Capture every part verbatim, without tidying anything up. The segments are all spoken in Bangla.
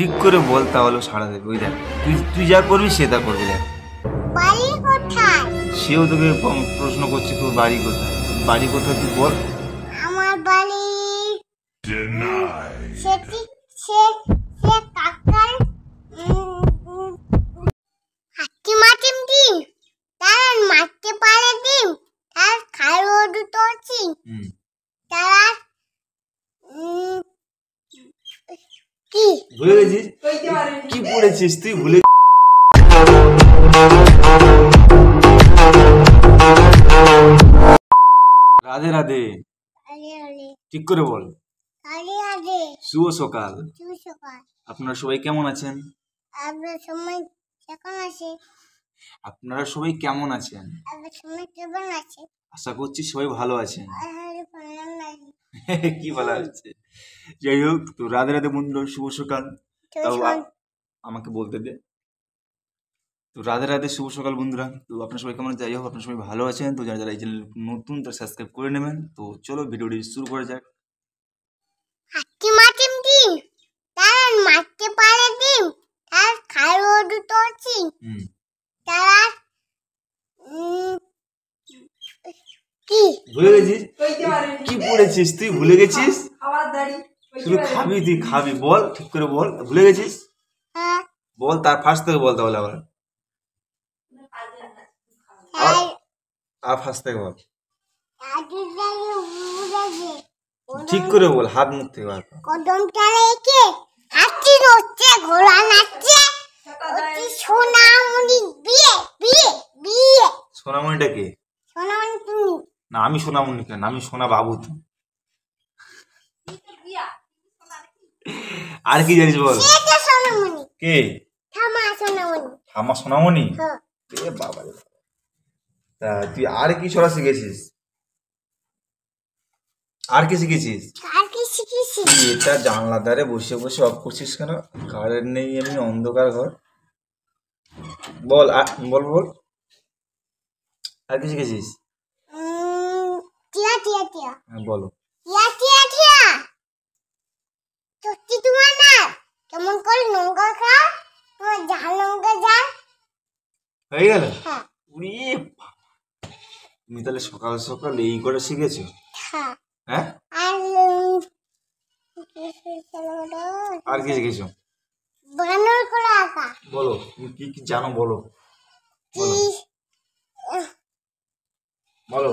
ঠিক করে বল তাহলে সাড়া দেবে। ওই দেখ তুই তুই যা করবি সে তা করবি। দেখ সেও তোকে প্রশ্ন করছে তোর বাড়ি কোথায়, বাড়ি কোথায় তুই বল। আমার বাড়ি ভুলে গেছিস কি বলেছিস তুই ভুলে। রাধে রাধে ঠিক করে বল। শুভ সকাল, আপনারা সবাই কেমন আছেন? আপনারা সবাই কেমন আছেন? আশা করছি সবাই ভালো আছেন। কি বলা হচ্ছে, যাই হোক তো রাধে রাধে বন্ধুরা, শুভ সকাল। তাও আমাকে বলতে দে তো। রাধে রাধে শুভ সকাল বন্ধুরা, তো আপনার সবাই কেমন? যাই হোক আপনার সবাই ভালো আছেন। তো যারা যারা এই চ্যানেল নতুন তারা সাবস্ক্রাইব করে নেবেন। তো চলো ভিডিওটি শুরু করা যাক। ভুলে গেছিস কি পড়েছিস তুই, ভুলে গেছিস শুধু খাবি, তুই খাবি বল ঠিক করে বল। ভুলে গেছিস বল, তার ফার্স্ট থেকে বল তাহলে। আবার আর ফার্স্ট থেকে বল ঠিক করে বল, হাত মুখ থেকে বল। কদম চালে একে হাতি রচ্ছে ঘোড়া নাচছে অতি সোনামণি বিয়ে বিয়ে বিয়ে। সোনামণিটা কে? সোনামণি তুমি না, আমি সোনামণি কেন, আমি সোনা বাবু। তো আর কি জানিস বল? কে সোনামণি? কে? থামা সোনামণি। থামা সোনামণি। হ্যাঁ এ বাবা রে। তা তুই আর কি ছড়া শিখেছিস? আর কি শিখেছিস? আর কি শিখেছিস? এটা জানলা ধারে বসে বসে অফ করছিস কেন? কারেন্ট নেই, এমনি অন্ধকার ঘর। বল বল বল আর কি শিখেছিস? টিয়া টিয়া টিয়া। হ্যাঁ বলো। টিয়া টিয়া টিয়া সত্যি তোমার না কেমন করে লঙ্কা খাও, তোমার যা লঙ্কা যা হয়ে গেল। উড়ি তুমি তাহলে সকাল সকাল এই করে শিখেছো? হ্যাঁ। হ্যাঁ আর কি শিখেছো? বানর করে আঁকা। বলো কি কি জানো বলো বলো।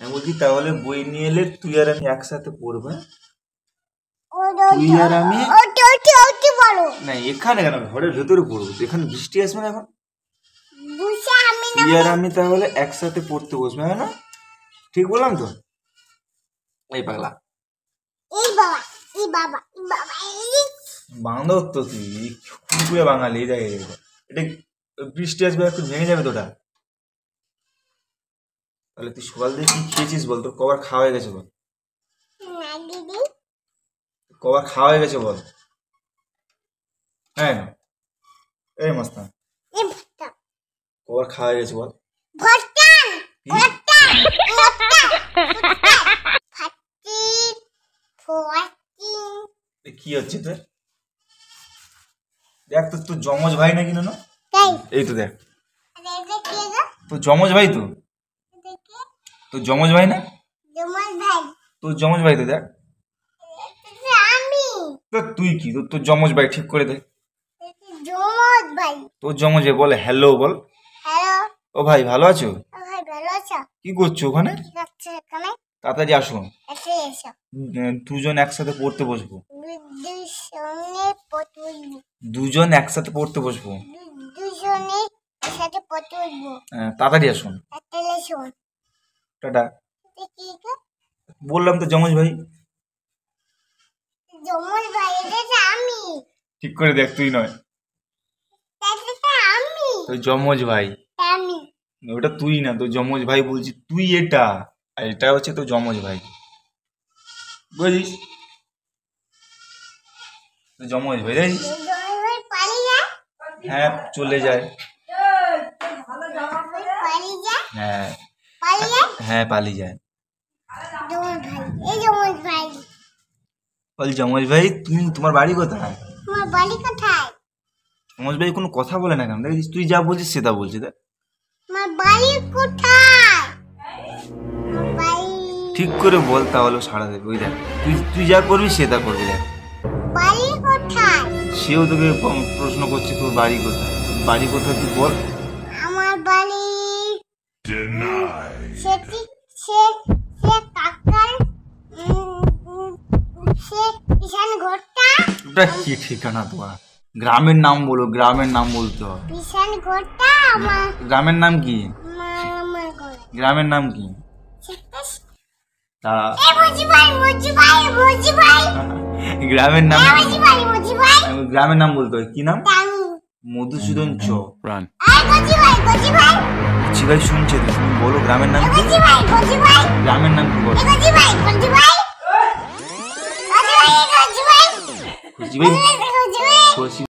আমি বলছি তাহলে বই নিয়ে এলে তুই আর আমি একসাথে পড়বো। তুই আর আমি না, এখানে কেন ঘরের ভেতরে পড়বো, এখানে বৃষ্টি আসবে না এখন। তুই আর আমি তাহলে একসাথে পড়তে বসবো, হ্যাঁ না? ঠিক বললাম তো? এই পাগলা বান্ধব তো তুই বাঙালি, যাই এটা বৃষ্টি আসবে একটু ভেঙে যাবে তোটা। তাহলে তুই সকাল দিয়ে কি খেয়েছিস বল? তোর কবার খাওয়া হয়ে গেছে বল? কবার খাওয়া হয়ে গেছে বল? হ্যাঁ এই মস্তান কবার খাওয়া হয়ে গেছে বল? কি হচ্ছে তোর? দেখ তো তোর জমজ ভাই নাকি না? এই তো দেখ তোর জমজ ভাই। তো তোর জমজ ভাই না? তোর জমজ ভাই তো দেখ তুই কি তোর জমজ ভাই। ঠিক করে দেখ তোর জমজ ভাই বল হ্যালো বল। ও ভাই ভালো আছো? কি করছো ওখানে? তাড়াতাড়ি আসো, দুজন একসাথে পড়তে বসবো। দুজন একসাথে পড়তে বসবো। তাড়াতাড়ি আসুন। টাটা বললাম তো জমজ ভাই। ঠিক করে দেখ তুই নয়। তোর যমজ ভাই। আমি ওটা তুই না, তোর যমজ ভাই বলছি, তুই এটা আর এটা হচ্ছে তোর যমজ ভাই, বুঝিস? তোর যমজ ভাই জানিস, হ্যাঁ চলে যায়, হ্যাঁ হ্যাঁ পালিয়ে যায়। বল যমজ ভাই, তুমি তোমার বাড়ি কোথায়? তোমার বাড়ি কোথায়? যমজ ভাই কোনো কথা বলে না কেন, দেখিস তুই যা বলছিস সেটা বলছিস। দেখ আমার বাড়ি কোথায়, বাড়ি ঠিক করে বল তাহলে সাড়া দেবে। ওই দেখ তুই তুই যা করবি সেটা করবি। দেখ বাড়ি কোথায়, সেও তোকে প্রশ্ন করছে তোর বাড়ি কোথায়। বাড়ি কোথায় তুই বল। আমার বাড়ি সেটি সে সে কাকার সে কিষান ঘরটা। ওটা কি ঠিকানা তোমার? গ্রামের নাম বলো, গ্রামের নাম বলতে হবে। কিষান ঘরটা আমার গ্রামের নাম কি? আমার ঘর গ্রামের নাম কি? তা এ বুঝি ভাই, বুঝি ভাই, বুঝি ভাই গ্রামের নাম। এ বুঝি ভাই, বুঝি ভাই গ্রামের নাম বলতে হয়। কি নাম? মধুসূদন চক। প্রাণ আই বুঝি ভাই, বুঝি ভাই বুঝি ভাই শুনছে তো, তুমি বলো গ্রামের নাম কি? বুঝি ভাই, বুঝি ভাই গ্রামের নাম কি বলো? বুঝি ভাই, বুঝি ভাই বুঝি ভাই বুঝি ভাই খুশি।